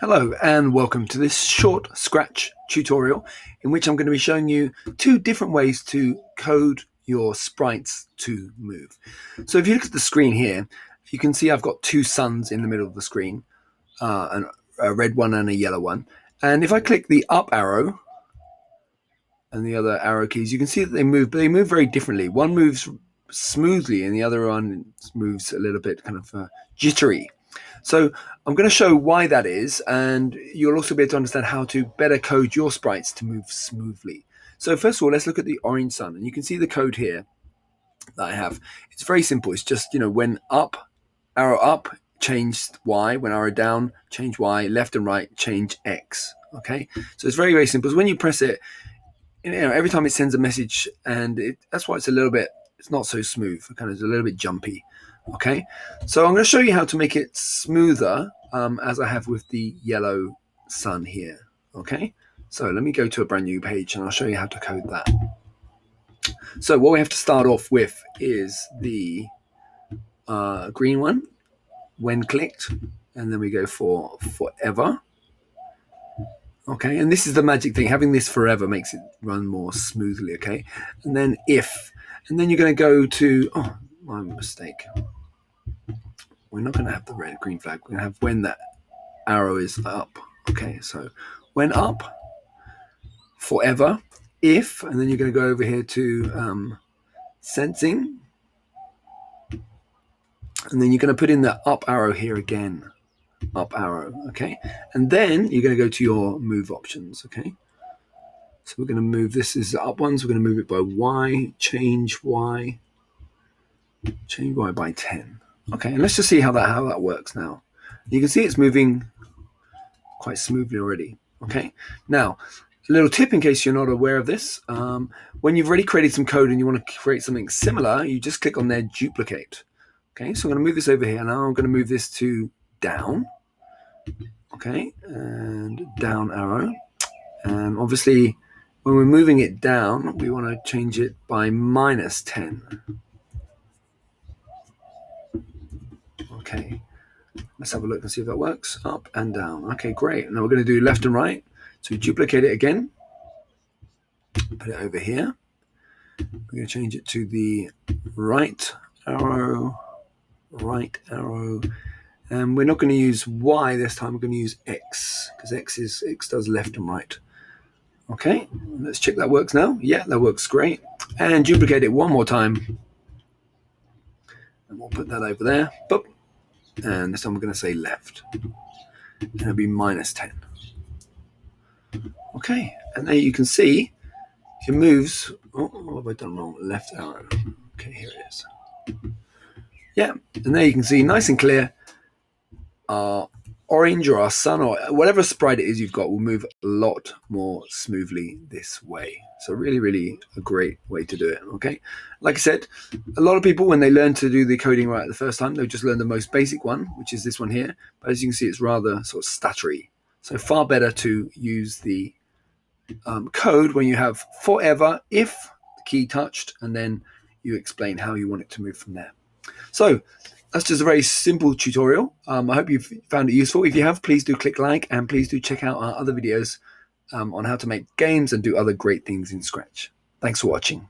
Hello and welcome to this short Scratch tutorial in which I'm going to be showing you two different ways to code your sprites to move. So if you look at the screen here, you can see I've got two suns in the middle of the screen, a red one and a yellow one. And if I click the up arrow and the other arrow keys, you can see that they move, but they move very differently. One moves smoothly and the other one moves a little bit kind of jittery. So I'm going to show why that is, and you'll also be able to understand how to better code your sprites to move smoothly. So first of all, let's look at the orange sun, and you can see the code here that I have. It's very simple. It's just, you know, when up, arrow up, change Y, when arrow down, change Y, left and right, change X. Okay, so it's very, very simple. So when you press it, you know, every time it sends a message, and that's why it's a little bit, it's not so smooth, kind of a little bit jumpy. Okay, so I'm going to show you how to make it smoother as I have with the yellow sun here. Okay, so let me go to a brand new page and I'll show you how to code that. So what we have to start off with is the green one, when clicked, and then we go for forever. Okay, and this is the magic thing, having this forever makes it run more smoothly. Okay, and then if, and then you're going to go to, oh, my mistake. We're not going to have the red green flag. We're going to have when that arrow is up. Okay, so when up, forever, if, and then you're going to go over here to sensing, and then you're going to put in the up arrow here again, up arrow. Okay, and then you're going to go to your move options. Okay, so we're going to move, this is the up ones. We're going to move it by Y, change Y. Change Y by 10. Okay, and let's just see how that works now. You can see it's moving quite smoothly already. Okay, now a little tip in case you're not aware of this. When you've already created some code and you want to create something similar, you just click on there, duplicate. Okay, so I'm going to move this over here. Now I'm going to move this to down. Okay, and down arrow. And obviously when we're moving it down, we want to change it by minus 10. Okay, let's have a look and see if that works. Up and down. Okay, great. Now we're going to do left and right. So we duplicate it again. Put it over here. We're going to change it to the right arrow. Right arrow. And we're not going to use Y this time. We're going to use X, because X does left and right. Okay, let's check that works now. Yeah, that works great. And duplicate it one more time. And we'll put that over there. Boop. And this time we're going to say left, and it'll be minus 10. Okay, and there you can see it moves. Oh, what have I done wrong? Left arrow. Okay, here it is. Yeah, and there you can see nice and clear our orange or our sun or whatever sprite it is you've got will move a lot more smoothly this way. So really, really a great way to do it. Okay, like I said, a lot of people, when they learn to do the coding right the first time, they'll just learn the most basic one, which is this one here. But as you can see, it's rather sort of stuttery. So far better to use the code when you have forever, if, the key touched, and then you explain how you want it to move from there. So that's just a very simple tutorial. I hope you've found it useful. If you have, please do click like, and please do check out our other videos on how to make games and do other great things in Scratch. Thanks for watching.